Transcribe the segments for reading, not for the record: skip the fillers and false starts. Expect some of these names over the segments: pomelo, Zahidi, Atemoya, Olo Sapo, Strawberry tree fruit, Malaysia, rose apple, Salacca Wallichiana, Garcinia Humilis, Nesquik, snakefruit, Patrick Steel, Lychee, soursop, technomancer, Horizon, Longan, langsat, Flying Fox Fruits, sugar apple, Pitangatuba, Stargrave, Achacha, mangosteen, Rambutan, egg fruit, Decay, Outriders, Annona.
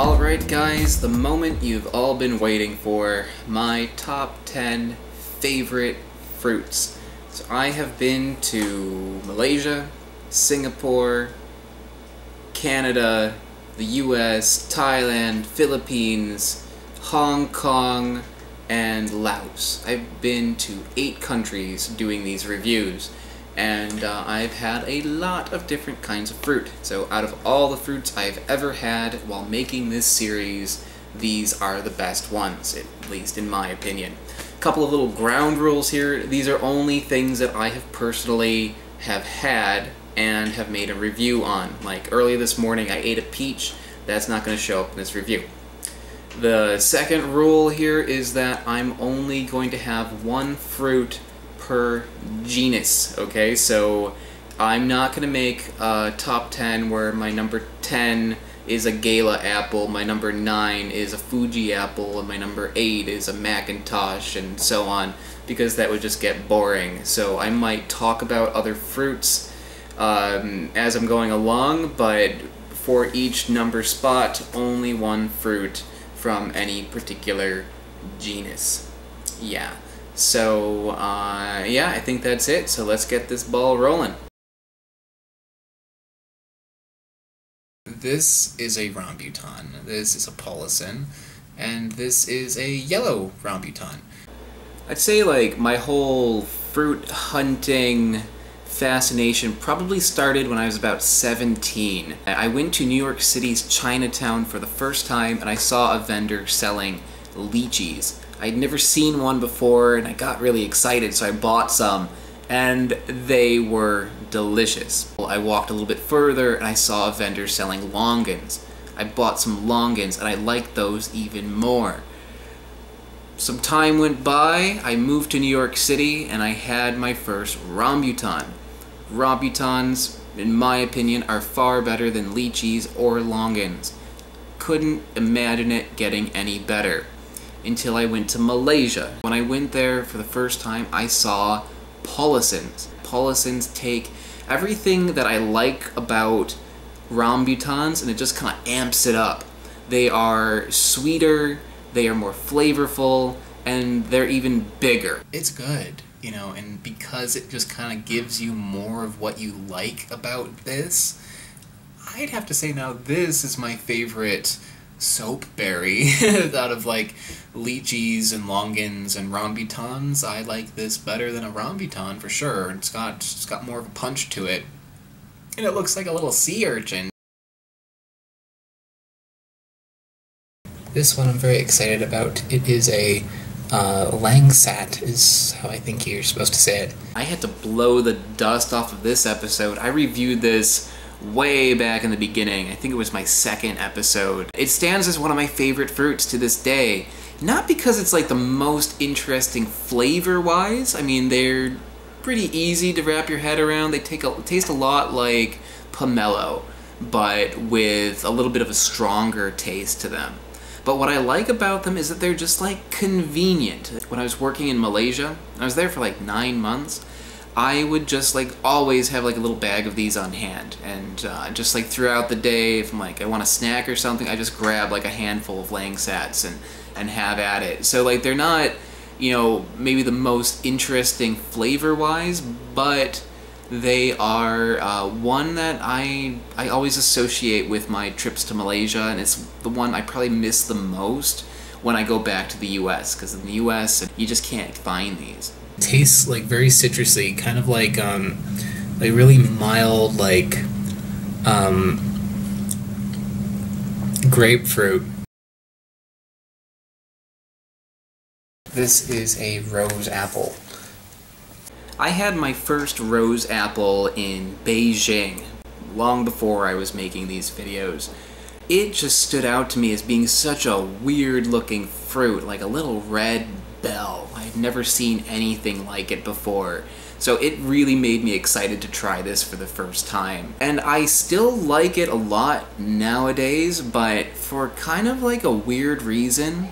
Alright guys, the moment you've all been waiting for, my top 10 favorite fruits. So I have been to Malaysia, Singapore, Canada, the US, Thailand, Philippines, Hong Kong, and Laos. I've been to 8 countries doing these reviews, and I've had a lot of different kinds of fruit. So out of all the fruits I've ever had while making this series, these are the best ones, at least in my opinion. A couple of little ground rules here. These are only things that I have personally have had and have made a review on. Like earlier this morning I ate a peach. That's not going to show up in this review. The second rule here is that I'm only going to have one fruit per genus, okay? So I'm not going to make a top 10 where my number 10 is a Gala apple, my number 9 is a Fuji apple, and my number 8 is a Macintosh, and so on, because that would just get boring. So I might talk about other fruits as I'm going along, but for each number spot, only one fruit from any particular genus. Yeah. So, yeah, I think that's it, so let's get this ball rolling. This is a rambutan, this is a Pulasan, and this is a yellow rambutan. I'd say, like, my whole fruit hunting fascination probably started when I was about 17. I went to New York City's Chinatown for the first time, and I saw a vendor selling lychees. I'd never seen one before, and I got really excited, so I bought some, and they were delicious. I walked a little bit further, and I saw a vendor selling Longans. I bought some Longans, and I liked those even more. Some time went by, I moved to New York City, and I had my first rambutan. Rambutans, in my opinion, are far better than lychees or Longans. Couldn't imagine it getting any better. Until I went to Malaysia. When I went there for the first time, I saw Pulasans. Pulasans take everything that I like about rambutans and it just kind of amps it up. They are sweeter, they are more flavorful, and they're even bigger. It's good, you know, and because it just kind of gives you more of what you like about this, I'd have to say now this is my favorite soap berry out of like lychees and Longans and rambutans. I like this better than a rambutan for sure. It's got more of a punch to it, and it looks like a little sea urchin. This one I'm very excited about. It is a langsat is how I think you're supposed to say it. I had to blow the dust off of this episode. I reviewed this way back in the beginning. I think it was my second episode. It stands as one of my favorite fruits to this day. Not because it's like the most interesting flavor-wise. I mean, they're pretty easy to wrap your head around. They taste a lot like pomelo, but with a little bit of a stronger taste to them. But what I like about them is that they're just like convenient. When I was working in Malaysia, I was there for like 9 months, I would just like always have like a little bag of these on hand, and just like throughout the day, if I'm like I want a snack or something, I just grab like a handful of langsats and have at it. So like they're not, you know, maybe the most interesting flavor wise, but they are one that I always associate with my trips to Malaysia, and it's the one I probably miss the most when I go back to the US, because in the US you just can't find these. Tastes like very citrusy, kind of like really mild, like grapefruit. This is a rose apple. I had my first rose apple in Beijing long before I was making these videos. It just stood out to me as being such a weird looking fruit, like a little red bell. I've never seen anything like it before, so it really made me excited to try this for the first time. And I still like it a lot nowadays, but for kind of like a weird reason.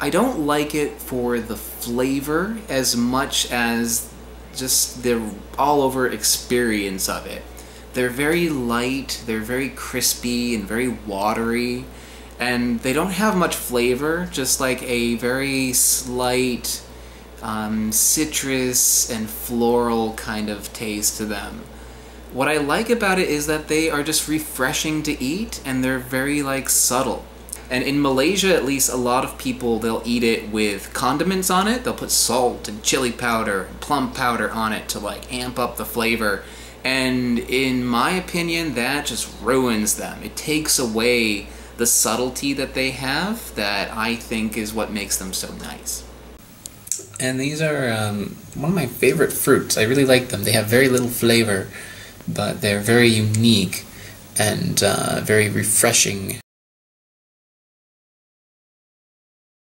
I don't like it for the flavor as much as just the all-over experience of it. They're very light, they're very crispy and very watery, and they don't have much flavor, just like a very slight citrus and floral kind of taste to them. What I like about it is that they are just refreshing to eat, and they're very like subtle. And in Malaysia, at least, a lot of people, they'll eat it with condiments on it. They'll put salt and chili powder and plum powder on it to like amp up the flavor. And in my opinion, that just ruins them. It takes away the subtlety that they have that I think is what makes them so nice. And these are one of my favorite fruits. I really like them. They have very little flavor, but they're very unique and very refreshing.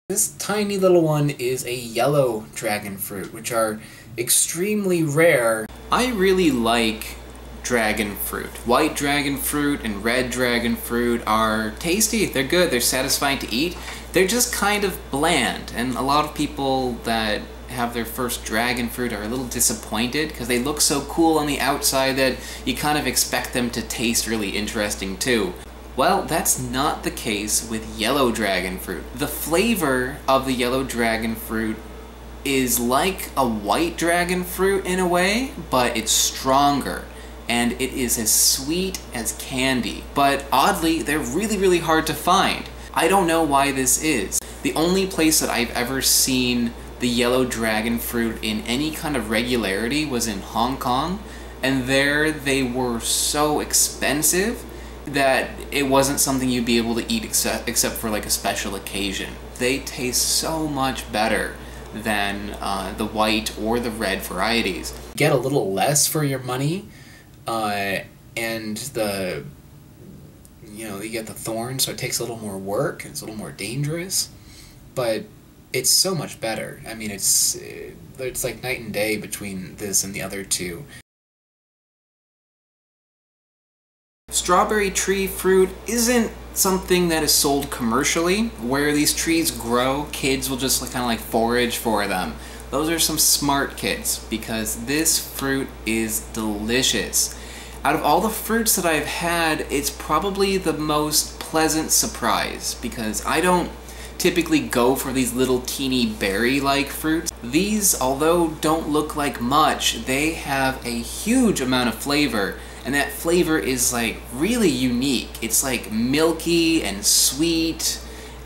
This tiny little one is a yellow dragon fruit, which are extremely rare. I really like dragon fruit. White dragon fruit and red dragon fruit are tasty, they're good, they're satisfying to eat. They're just kind of bland, and a lot of people that have their first dragon fruit are a little disappointed because they look so cool on the outside that you kind of expect them to taste really interesting too. Well, that's not the case with yellow dragon fruit. The flavor of the yellow dragon fruit is like a white dragon fruit in a way, but it's stronger, and it is as sweet as candy. But oddly, they're really, really hard to find. I don't know why this is. The only place that I've ever seen the yellow dragon fruit in any kind of regularity was in Hong Kong, and there they were so expensive that it wasn't something you'd be able to eat except for like a special occasion. They taste so much better than the white or the red varieties. Get a little less for your money, and the, you know, you get the thorns, so it takes a little more work, and it's a little more dangerous, but it's so much better. I mean, it's like night and day between this and the other two. Strawberry tree fruit isn't something that is sold commercially. Where these trees grow, kids will just kind of like forage for them. Those are some smart kids, because this fruit is delicious. Out of all the fruits that I've had, it's probably the most pleasant surprise, because I don't typically go for these little teeny berry-like fruits. These, although don't look like much, they have a huge amount of flavor. And that flavor is like really unique. It's like milky and sweet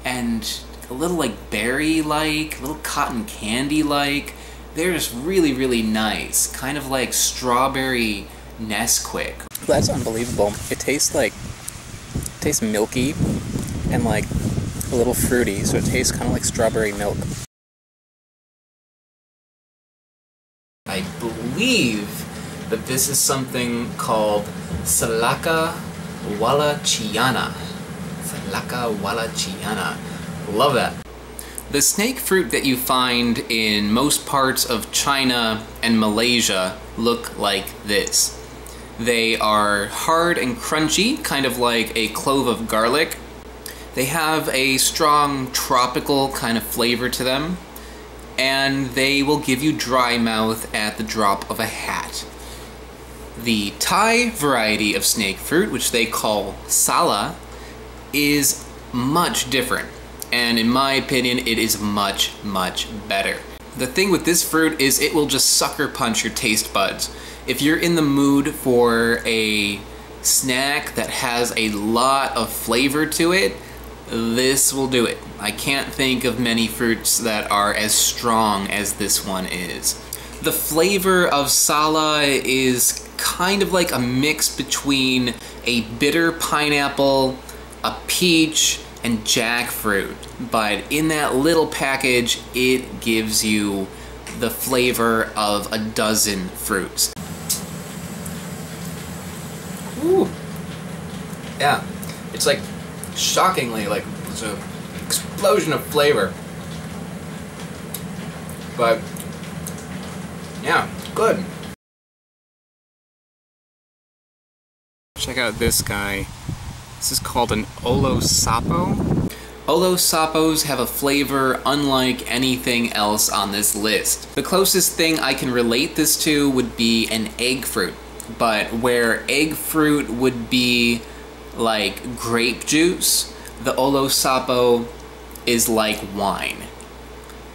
and a little like berry-like, a little cotton candy-like. They're just really, really nice. Kind of like strawberry Nesquik. That's unbelievable. It tastes like, it tastes milky and like a little fruity, so it tastes kind of like strawberry milk. I believe that this is something called Salacca Wallichiana. Salacca Wallichiana. Love that. The snake fruit that you find in most parts of China and Malaysia look like this. They are hard and crunchy, kind of like a clove of garlic. They have a strong tropical kind of flavor to them, and they will give you dry mouth at the drop of a hat. The Thai variety of snake fruit, which they call sala, is much different, and in my opinion it is much, much better. The thing with this fruit is it will just sucker punch your taste buds. If you're in the mood for a snack that has a lot of flavor to it, this will do it. I can't think of many fruits that are as strong as this one is. The flavor of sala is kind of like a mix between a bitter pineapple, a peach, and jackfruit. But in that little package, it gives you the flavor of a dozen fruits. Ooh. Yeah, it's like shockingly, like, it's an explosion of flavor. But yeah, good. Check out this guy. This is called an Olo Sapo. Olo Sapos have a flavor unlike anything else on this list. The closest thing I can relate this to would be an egg fruit, but where egg fruit would be like grape juice, the Olo Sapo is like wine.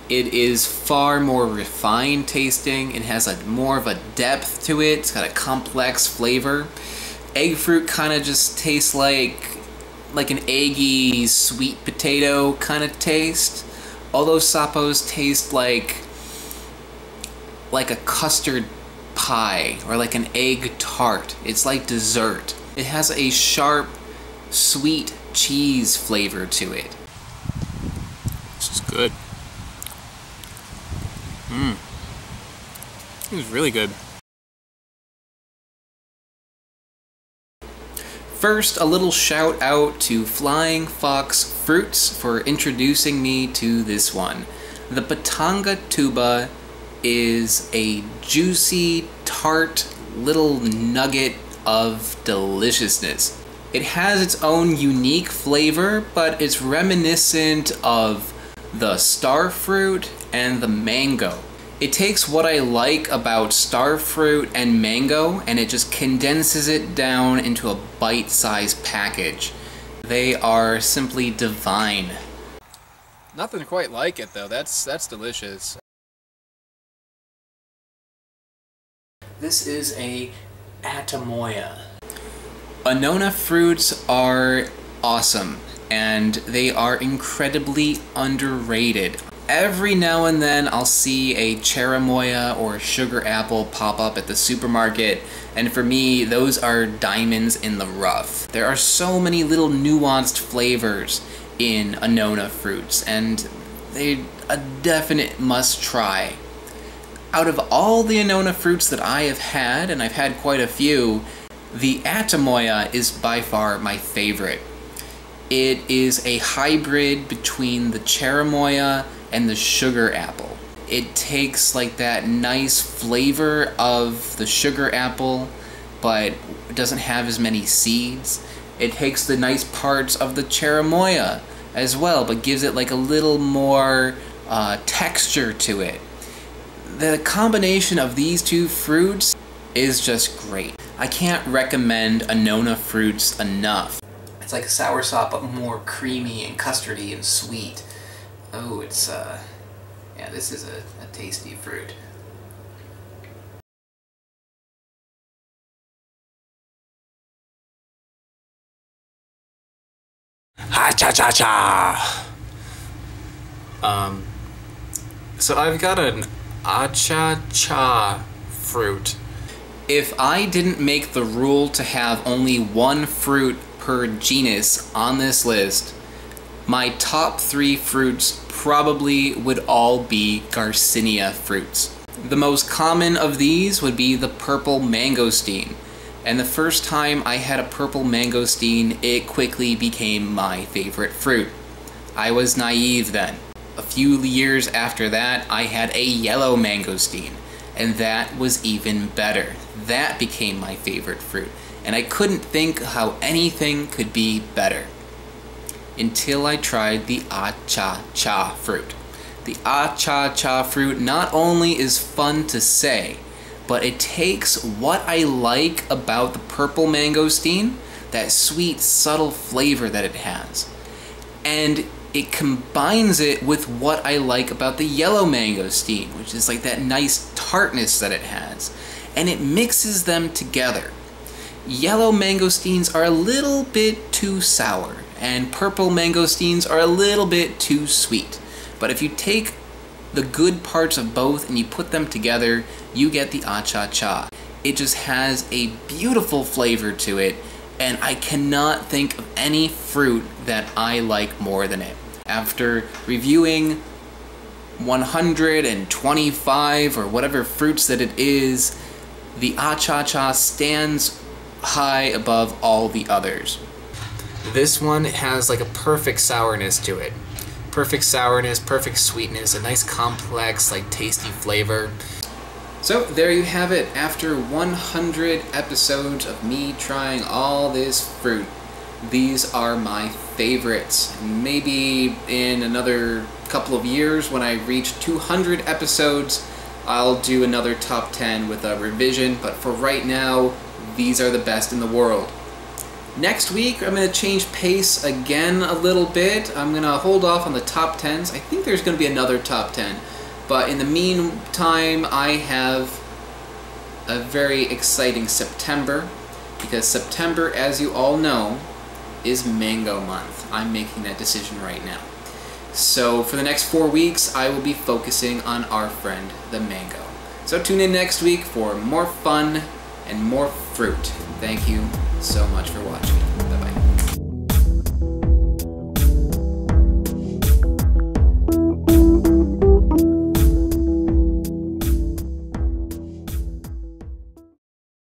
It is far more refined tasting and has a more of a depth to it. It's got a complex flavor. Egg fruit kind of just tastes like an eggy sweet potato kind of taste. Olo Sapos taste like a custard pie or like an egg tart. It's like dessert. It has a sharp, sweet cheese flavor to it. This is good. Mmm. It was really good. First, a little shout out to Flying Fox Fruits for introducing me to this one. The Pitangatuba is a juicy, tart little nugget of deliciousness. It has its own unique flavor, but it's reminiscent of the star fruit and the mango. It takes what I like about star fruit and mango and it just condenses it down into a bite-sized package. They are simply divine. Nothing quite like it though. That's delicious. This is a Atemoya. Annona fruits are awesome and they are incredibly underrated. Every now and then I'll see a cherimoya or sugar apple pop up at the supermarket, and for me those are diamonds in the rough. There are so many little nuanced flavors in Annona fruits and they're a definite must try. Out of all the Annona fruits that I have had, and I've had quite a few, the Atemoya is by far my favorite. It is a hybrid between the cherimoya and the sugar apple. It takes like that nice flavor of the sugar apple, but it doesn't have as many seeds. It takes the nice parts of the cherimoya as well, but gives it like a little more texture to it. The combination of these two fruits is just great. I can't recommend Annona fruits enough. It's like a soursop, but more creamy and custardy and sweet. Oh, it's, yeah, this is a tasty fruit. Achacha! So I've got an Achacha fruit. If I didn't make the rule to have only one fruit per genus on this list, my top three fruits probably would all be Garcinia fruits. The most common of these would be the purple mangosteen, and the first time I had a purple mangosteen, it quickly became my favorite fruit. I was naive then. A few years after that, I had a yellow mangosteen, and that was even better. That became my favorite fruit, and I couldn't think how anything could be better until I tried the Achacha fruit. The Achacha fruit not only is fun to say, but it takes what I like about the purple mangosteen, that sweet, subtle flavor that it has, and it combines it with what I like about the yellow mangosteen, which is like that nice tartness that it has, and it mixes them together. Yellow mangosteens are a little bit too sour, and purple mangosteens are a little bit too sweet. But if you take the good parts of both and you put them together, you get the Achacha. It just has a beautiful flavor to it, and I cannot think of any fruit that I like more than it. After reviewing 125 or whatever fruits that it is, the Achacha stands high above all the others. This one has like a perfect sourness to it. Perfect sourness, perfect sweetness, a nice complex, like tasty flavor. So there you have it. After 100 episodes of me trying all this fruit, these are my favorites. Maybe in another couple of years, when I reach 200 episodes, I'll do another top 10 with a revision, but for right now, these are the best in the world. Next week, I'm going to change pace again a little bit. I'm going to hold off on the top 10s. I think there's going to be another top 10. But in the meantime, I have a very exciting September, because September, as you all know, is mango month. I'm making that decision right now. So for the next 4 weeks, I will be focusing on our friend, the mango. So tune in next week for more fun and more fruit. Thank you so much for watching. Bye-bye.